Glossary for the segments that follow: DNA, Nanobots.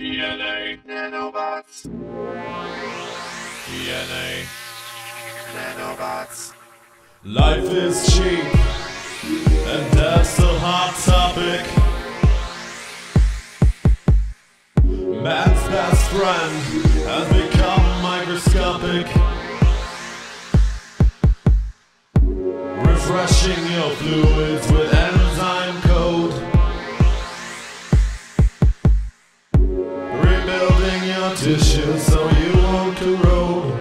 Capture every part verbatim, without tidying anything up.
D N A Nanobots. D N A Nanobots. Life is cheap, and that's a hot topic. Man's best friend has become microscopic. Refreshing your fluids with enzyme code. Rebuilding your tissues so you won't corrode.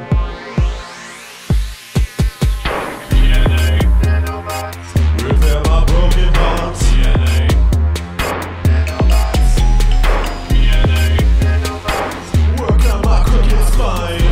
D N A Nanobots. Repair my broken parts. D N A Nanobots. D N A Nanobots. Work on my crooked spine.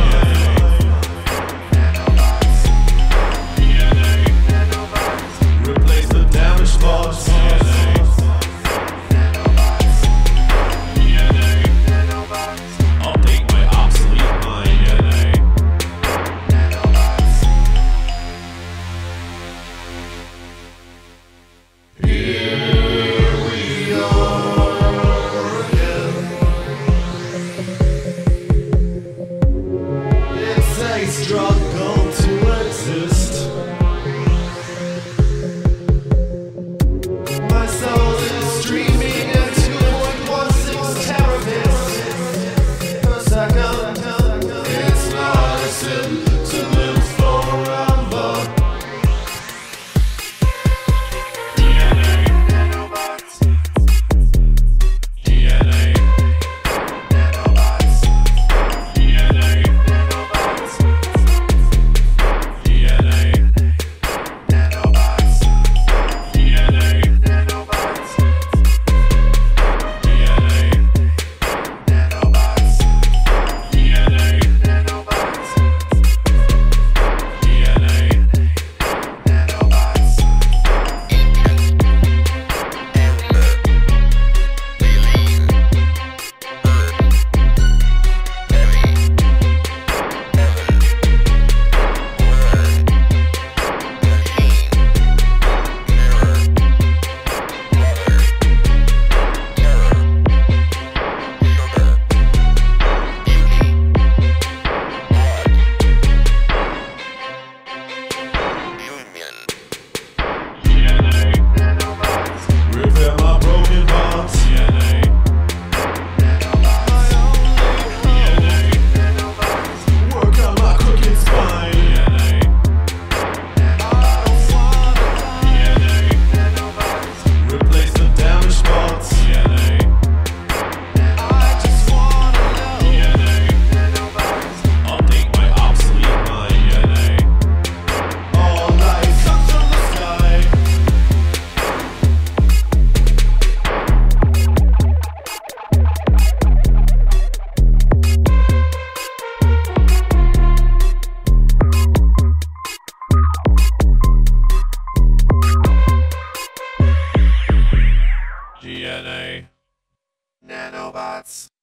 Struggle to exist. My soul is streaming into what was its terrorist. Second, it's not a sin to live forever. D N A Nanobots. D N A Nanobots. D N A Nanobots. D N A Nanobots.